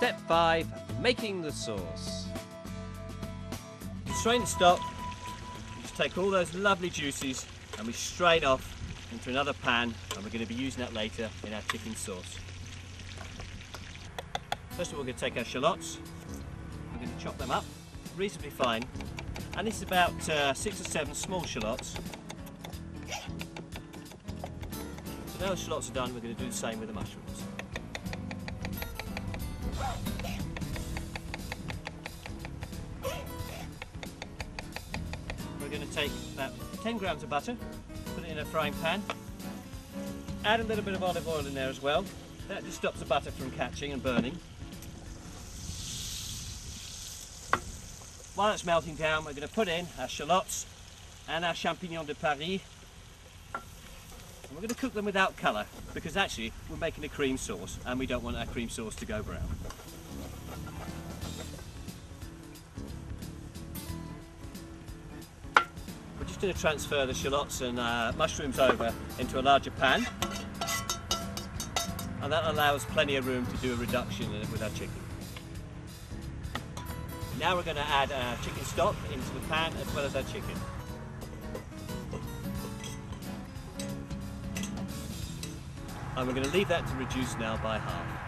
Step 5, making the sauce. You strain the stock, you just take all those lovely juices and we strain off into another pan, and we're going to be using that later in our chicken sauce. First of all, we're going to take our shallots, we're going to chop them up reasonably fine, and this is about 6 or 7 small shallots. So now the shallots are done, we're going to do the same with the mushrooms. We're going to take about 10 grams of butter, put it in a frying pan, add a little bit of olive oil in there as well. That just stops the butter from catching and burning. While it's melting down, we're going to put in our shallots and our champignons de Paris, and we're going to cook them without colour, because actually we're making a cream sauce and we don't want our cream sauce to go brown. We're just going to transfer the shallots and mushrooms over into a larger pan, and that allows plenty of room to do a reduction with our chicken. Now we're going to add our chicken stock into the pan as well as our chicken. And we're going to leave that to reduce now by half.